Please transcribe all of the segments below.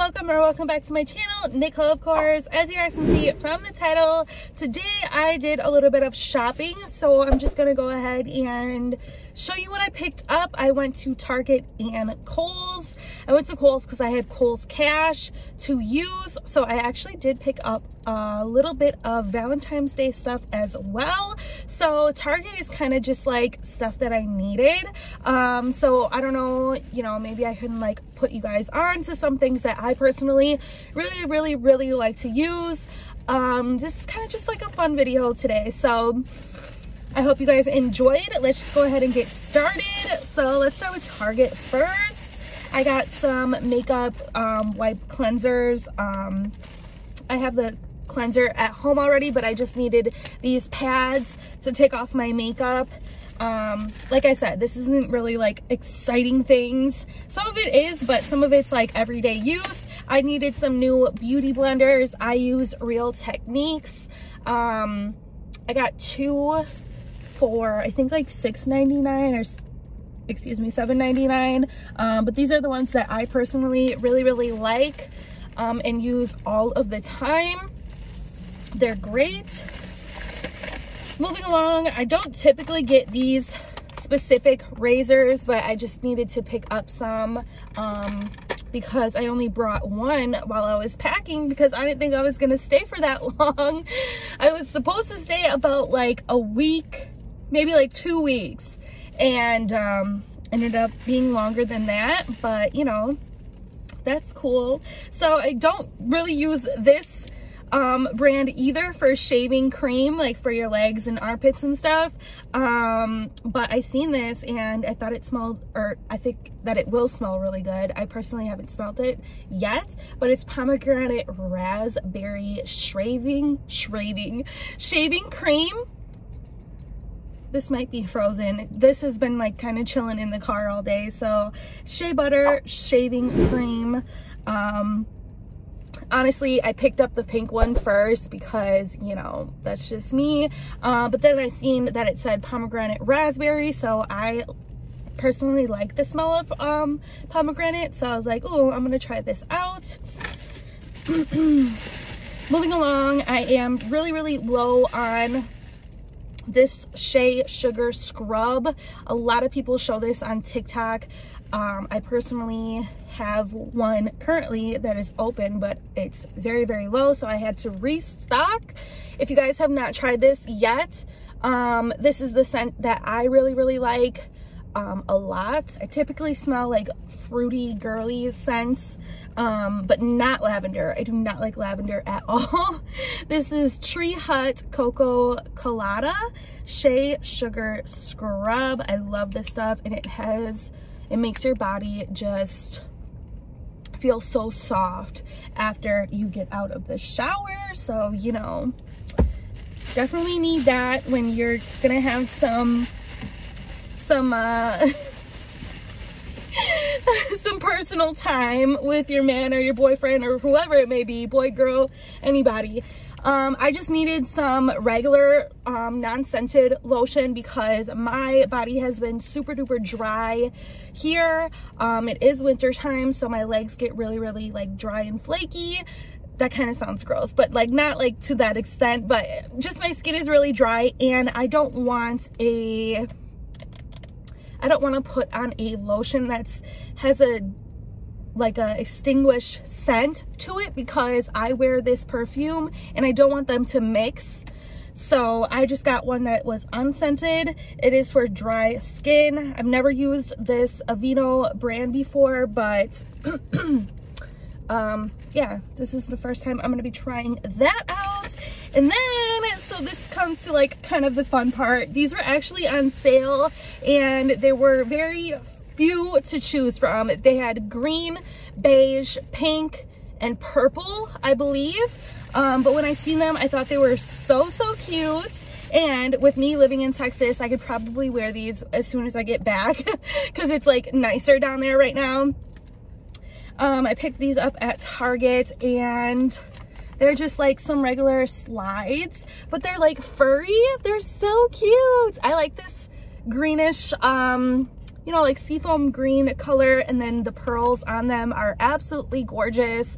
Welcome or welcome back to my channel, Nicole of course. As you guys can see from the title, today I did a little bit of shopping, so I'm just gonna go ahead and show you what I picked up. I went to Target and Kohl's. I went to Kohl's because I had Kohl's cash to use, so I actually did pick up a little bit of Valentine's Day stuff as well. So Target is kind of just like stuff that I needed. So I don't know, you know, maybe I can like put you guys on to some things that I personally really like to use. This is kind of just like a fun video today, so I hope you guys enjoyed. Let's just go ahead and get started. So let's start with Target first. I got some makeup wipe cleansers. I have the cleanser at home already, but I just needed these pads to take off my makeup. Like I said, this isn't really like exciting things. Some of it is, but some of it's like everyday use. I needed some new beauty blenders. I use Real Techniques. I got two for I think like $6.99 or excuse me, $7.99, but these are the ones that I personally really like and use all of the time. They're great. Moving along, I don't typically get these specific razors, but I just needed to pick up some because I only brought one while I was packing because I didn't think I was gonna stay for that long. I was supposed to stay about like a week, maybe like 2 weeks, and ended up being longer than that, but you know, that's cool. So I don't really use this brand either for shaving cream, like for your legs and armpits and stuff, but I seen this and I thought it smelled, or I think that it will smell really good. I personally haven't smelled it yet, but it's pomegranate raspberry shaving cream. This might be frozen. This has been like kind of chilling in the car all day. So shea butter, shaving cream. Honestly, I picked up the pink one first because, you know, that's just me. But then I seen that it said pomegranate raspberry. So I personally like the smell of pomegranate. So I was like, oh, I'm going to try this out. Moving along, I am really low on this shea sugar scrub. A lot of people show this on TikTok. I personally have one currently that is open, but it's very low, so I had to restock. If you guys have not tried this yet, this is the scent that I really like a lot. I typically smell like fruity, girly scents, but not lavender. I do not like lavender at all. This is Tree Hut Cocoa Colada Shea Sugar Scrub. I love this stuff, and it makes your body just feel so soft after you get out of the shower. So, you know, definitely need that when you're gonna have some personal time with your man or your boyfriend or whoever it may be, boy, girl, anybody. I just needed some regular non-scented lotion because my body has been super duper dry here. It is winter time, so my legs get really like dry and flaky. That kind of sounds gross, but like not like to that extent, but just my skin is really dry, and I don't want a to put on a lotion that's has a extinguished scent to it because I wear this perfume and I don't want them to mix. So I just got one that was unscented. It is for dry skin. I've never used this Aveeno brand before, but yeah, this is the first time I'm gonna be trying that out. And then, so this comes to like kind of the fun part. These were actually on sale and there were very few to choose from. They had green, beige, pink, and purple, I believe. But when I seen them, I thought they were so cute. And with me living in Texas, I could probably wear these as soon as I get back because it's like nicer down there right now. I picked these up at Target, and they're just like some regular slides, but they're like furry. They're so cute. I like this greenish you know, like seafoam green color, and then the pearls on them are absolutely gorgeous.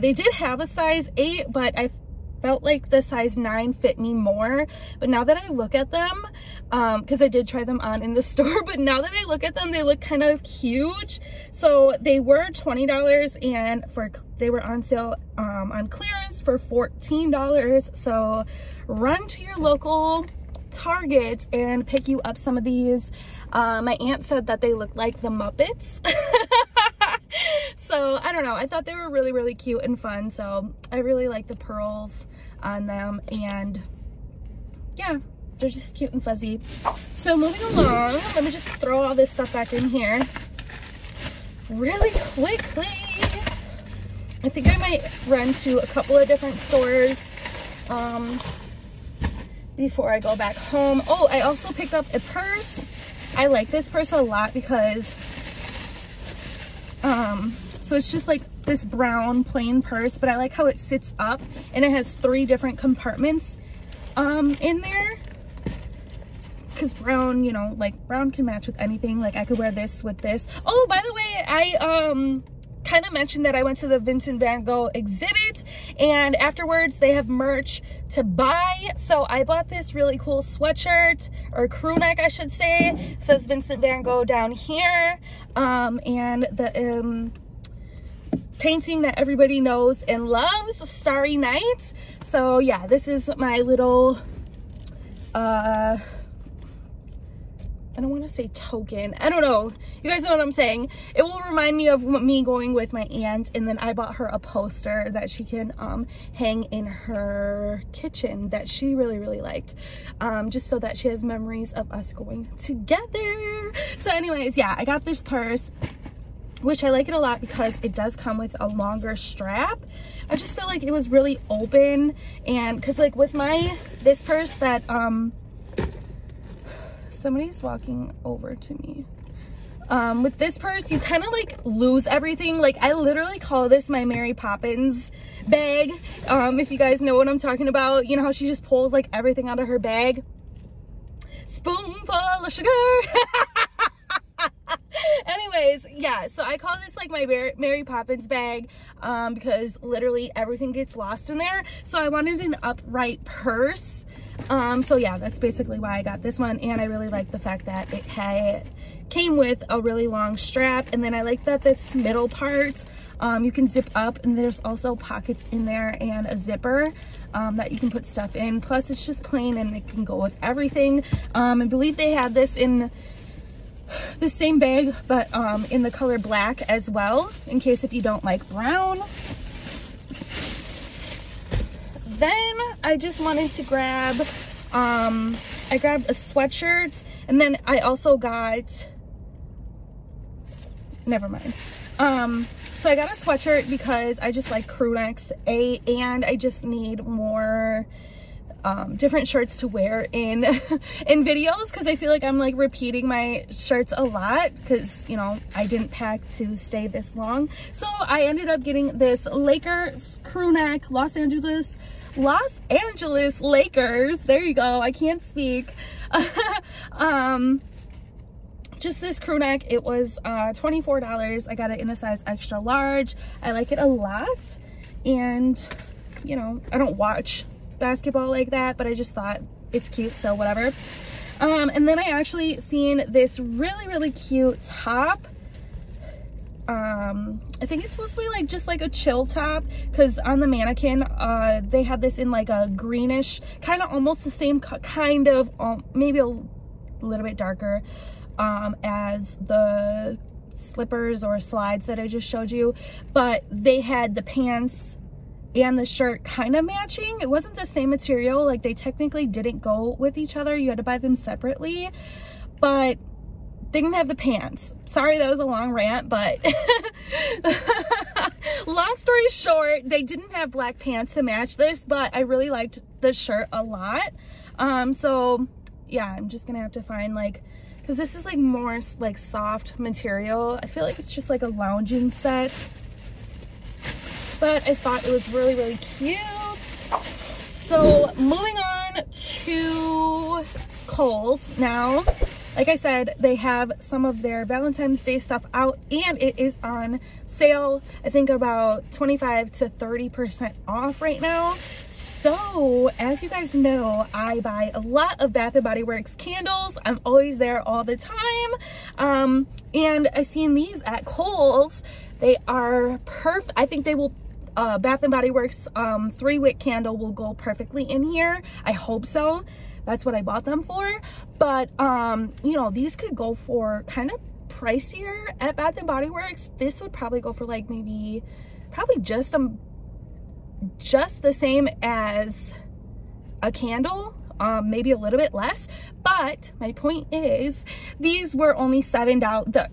They did have a size 8, but I felt like the size 9 fit me more. But now that I look at them, because I did try them on in the store, but now that I look at them, they look kind of huge. So they were $20, and they were on sale on clearance for $14. So run to your local Target and pick you up some of these. My aunt said that they look like the Muppets. So I don't know, I thought they were really cute and fun, so I really like the pearls on them, and yeah, they're just cute and fuzzy. So moving along, let me just throw all this stuff back in here really quickly. I think I might run to a couple of different stores before I go back home. Oh, I also picked up a purse. I like this purse a lot because so it's just like this brown plain purse, but I like how it sits up and it has 3 different compartments in there, because brown, you know, like brown can match with anything. Like I could wear this with this. Oh, by the way, I kind of mentioned that I went to the Vincent Van Gogh exhibit, and afterwards they have merch to buy. So I bought this really cool sweatshirt, or crew neck I should say. It says Vincent Van Gogh down here, and the painting that everybody knows and loves, Starry Night. So yeah, this is my little I don't want to say token. I don't know. You guys know what I'm saying. It will remind me of me going with my aunt, and then I bought her a poster that she can hang in her kitchen that she really liked, just so that she has memories of us going together. So anyways, yeah, I got this purse, which I like it a lot because it does come with a longer strap. I just feel like it was really open, and because like with this purse that somebody's walking over to me. With this purse, you kind of like lose everything. Like I literally call this my Mary Poppins bag. If you guys know what I'm talking about, you know how she just pulls like everything out of her bag. Spoonful of sugar. Anyways, yeah, so I call this like my Mary Poppins bag because literally everything gets lost in there. So I wanted an upright purse. So yeah, that's basically why I got this one, and I really like the fact that it came with a really long strap, and then I like that this middle part you can zip up, and there's also pockets in there and a zipper that you can put stuff in. Plus it's just plain and it can go with everything. I believe they had this in the same bag, but in the color black as well, in case if you don't like brown. Then I just wanted to grab I grabbed a sweatshirt, and then I also got so I got a sweatshirt because I just like crew necks, and I just need more different shirts to wear in videos, because I feel like I'm like repeating my shirts a lot, because you know I didn't pack to stay this long. So I ended up getting this Lakers crew neck, Los Angeles Lakers, there you go, I can't speak. Just this crew neck. It was $24. I got it in a size extra large. I like it a lot, and you know I don't watch basketball like that, but I just thought it's cute, so whatever. And then I actually seen this really cute top. I think it's supposed to be like just like a chill top, because on the mannequin they had this in like a greenish, kind of almost the same kind of maybe a little bit darker as the slippers or slides that I just showed you, but they had the pants and the shirt kind of matching. It wasn't the same material, like they technically didn't go with each other, you had to buy them separately, but they didn't have the pants. Sorry, that was a long rant, but long story short, they didn't have black pants to match this, but I really liked the shirt a lot. So yeah, I'm just gonna have to find like, because this is like more like soft material, I feel like it's just like a lounging set, but I thought it was really cute. So moving on to Kohl's now. Like I said, they have some of their Valentine's Day stuff out, and it is on sale. I think about 25 to 30% off right now. So, as you guys know, I buy a lot of Bath and Body Works candles. I'm always there all the time. And I've seen these at Kohl's. They are perfect. I think they will, Bath and Body Works 3-wick candle will go perfectly in here. I hope so. That's what I bought them for. But, you know, these could go for kind of pricier at Bath and Body Works. This would probably go for like maybe, probably just the same as a candle, maybe a little bit less. But my point is, these were only $7.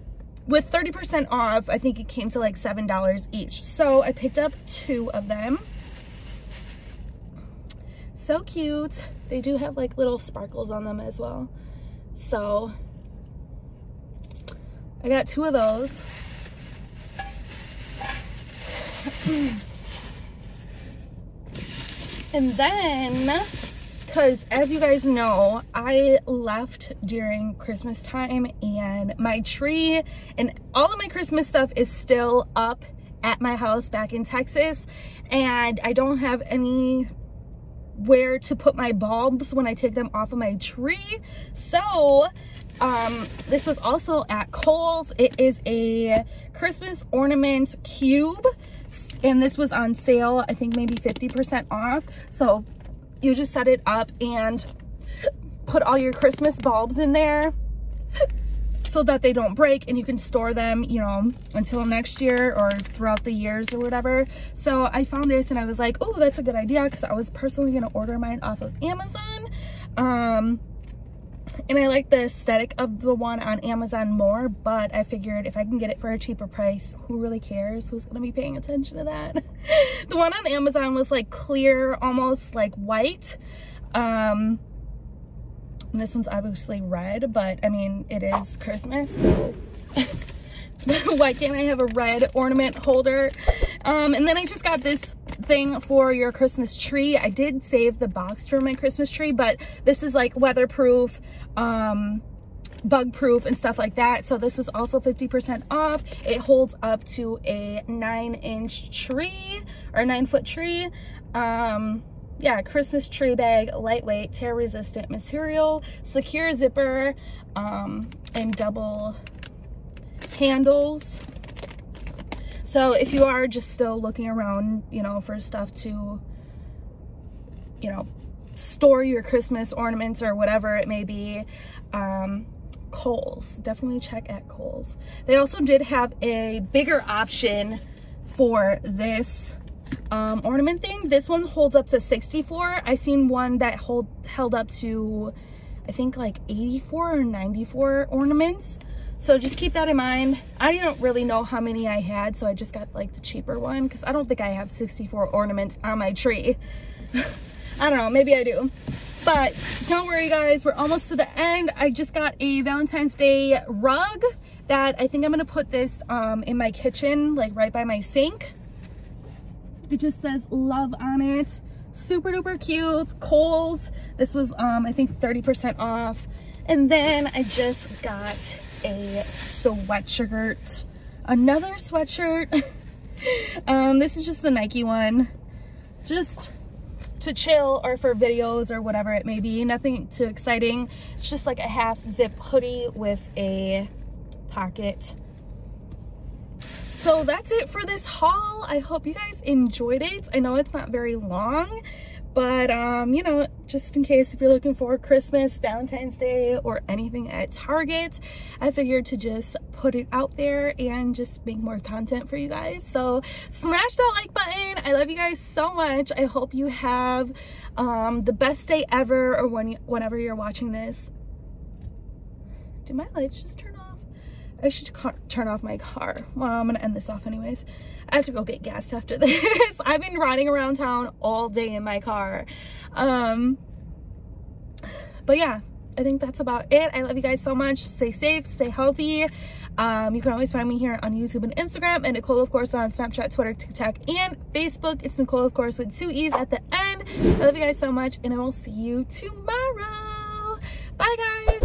With 30% off, I think it came to like $7 each. So I picked up 2 of them. So cute. They do have like little sparkles on them as well. So I got 2 of those. And then, because as you guys know, I left during Christmas time, and my tree and all of my Christmas stuff is still up at my house back in Texas, and I don't have anywhere to put my bulbs when I take them off of my tree. So this was also at Kohl's. It is a Christmas ornament cube, and this was on sale. I think maybe 50% off. So you just set it up and put all your Christmas bulbs in there so that they don't break, and you can store them, you know, until next year or throughout the years or whatever. So I found this and I was like, oh, that's a good idea, because I was personally going to order mine off of Amazon. And I like the aesthetic of the one on Amazon more, but I figured if I can get it for a cheaper price, who really cares? Who's going to be paying attention to that? The one on Amazon was like clear, almost like white. And this one's obviously red, but I mean, it is Christmas, so why can't I have a red ornament holder? And then I just got this thing for your Christmas tree. I did save the box for my Christmas tree, but this is like weatherproof, bug proof and stuff like that. So this was also 50% off. It holds up to a 9-inch tree or 9-foot tree. Yeah, Christmas tree bag, lightweight, tear resistant material, secure zipper, and double handles. So if you are just still looking around, you know, for stuff to, you know, store your Christmas ornaments or whatever it may be, Kohl's, definitely check at Kohl's. They also did have a bigger option for this ornament thing. This one holds up to 64. I seen one that held up to, I think, like 84 or 94 ornaments. So just keep that in mind. I don't really know how many I had, so I just got like the cheaper one, because I don't think I have 64 ornaments on my tree. I don't know, maybe I do. But don't worry guys, we're almost to the end. I just got a Valentine's Day rug that I think I'm gonna put this in my kitchen, like right by my sink. It just says love on it. Super duper cute. Kohl's. This was I think 30% off. And then I just got a sweatshirt, another sweatshirt. This is just the Nike one, just to chill or for videos or whatever it may be. Nothing too exciting. It's just like a half zip hoodie with a pocket. So that's it for this haul. I hope you guys enjoyed it. I know it's not very long, but you know, just in case if you're looking for Christmas, Valentine's Day, or anything at Target, I figured to just put it out there and just make more content for you guys. So smash that like button. I love you guys so much. I hope you have the best day ever, or whenever you're watching this. Did my lights just turn off? I should turn off my car. Well, I'm gonna end this off anyways. I have to go get gas after this. I've been riding around town all day in my car. But yeah, I think that's about it. I love you guys so much. Stay safe, stay healthy. You can always find me here on YouTube and Instagram, and Nicole Of Course on Snapchat, Twitter, TikTok, and Facebook. It's Nicole Of Course with 2 E's at the end. I love you guys so much, and I will see you tomorrow. Bye guys.